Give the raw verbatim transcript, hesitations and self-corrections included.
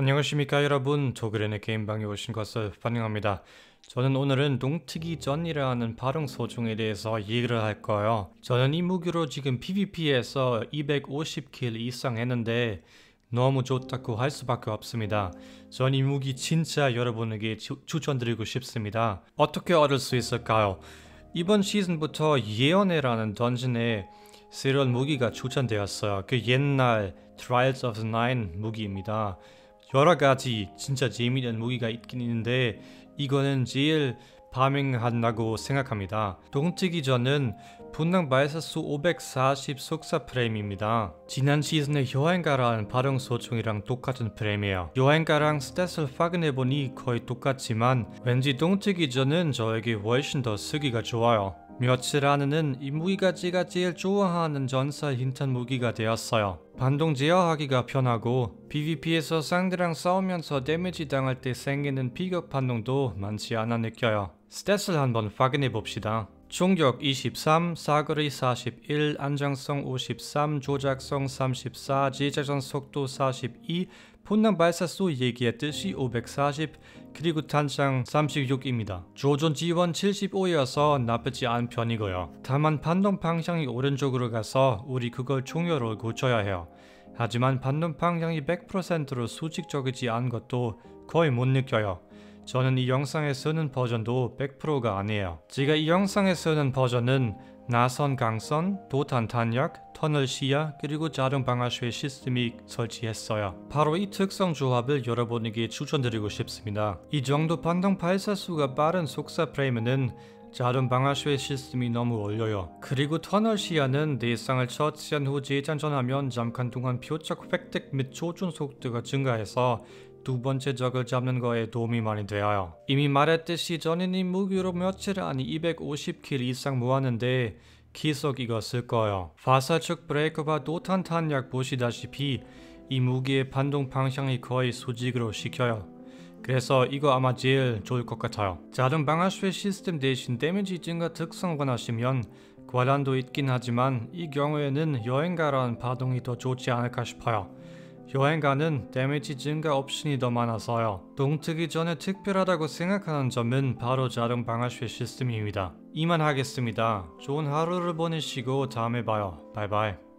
안녕하십니까 여러분, 조그렌의 게임방에 오신 것을 환영합니다. 저는 오늘은 농특이 전이라는 발음소 중에 대해서 얘기를 할 거예요. 저는 이 무기로 지금 PvP에서 이백오십 킬 이상 했는데 너무 좋다고 할 수밖에 없습니다. 전 이 무기 진짜 여러분에게 주, 추천드리고 싶습니다. 어떻게 얻을 수 있을까요? 이번 시즌부터 예언회라는 던전에 새로운 무기가 추천되었어요. 그 옛날 Trials of the Nine 무기입니다. 여러가지 진짜 재미있는 무기가 있긴 있는데 이거는 제일 파밍한다고 생각합니다. 동특이 전은 분당 발사수 오백사십 속사 프레임입니다. 지난 시즌의 여행가라는 발흥소총이랑 똑같은 프레임이에요. 여행가랑 스탯을 확인해보니 거의 똑같지만 왠지 동특이 전은 저에게 훨씬 더 쓰기가 좋아요. 며칠 안에는 이 무기가 제가 제일 좋아하는 전사 힌탄 무기가 되었어요. 반동 제어하기가 편하고 PvP에서 상대랑 싸우면서 데미지 당할 때 생기는 피격 반동도 많지 않아 느껴요. 스탯을 한번 확인해 봅시다. 충격 이십삼, 사거리 사십일, 안정성 오십삼, 조작성 삼십사, 제작전 속도 사십이, 분당 발사수 얘기했듯이 오백사십, 그리고 탄창 삼십육입니다. 조준 지원 칠십오여서 나쁘지 않은 편이고요. 다만 반동 방향이 오른쪽으로 가서 우리 그걸 중요로 고쳐야 해요. 하지만 반동 방향이 백 퍼센트로 수직적이지 않은 것도 거의 못 느껴요. 저는 이 영상에 쓰는 버전도 백 퍼센트가 아니에요. 제가 이 영상에 쓰는 버전은 나선 강선, 도탄 탄약, 터널 시야, 그리고 자동 방아쇠 시스템이 설치했어요. 바로 이 특성 조합을 여러분에게 추천드리고 싶습니다. 이 정도 반동 발사수가 빠른 속사 프레임에는 자동 방아쇠 시스템이 너무 어려요. 그리고 터널 시야는 대상을 처치한 후 재장전하면 잠깐 동안 표적 획득 및 조준 속도가 증가해서 두 번째 적을 잡는 거에 도움이 많이 되어요. 이미 말했듯이 저는 이 무기로 며칠 안에 이백오십 킬 이상 모았는데 계속 이거 쓸 거예요. 화살촉 브레이커와 도탄 탄약 보시다시피 이 무기의 반동 방향이 거의 수직으로 시켜요. 그래서 이거 아마 제일 좋을 것 같아요. 자동 방아쇠 시스템 대신 데미지 증가 특성 원하시면 과란도 있긴 하지만 이 경우에는 여행가라는 파동이 더 좋지 않을까 싶어요. 여행가는 데미지 증가 옵션이 더 많아서요. 동특이 전에 특별하다고 생각하는 점은 바로 자동 방아쇠 시스템입니다. 이만 하겠습니다. 좋은 하루를 보내시고 다음에 봐요. 바이바이.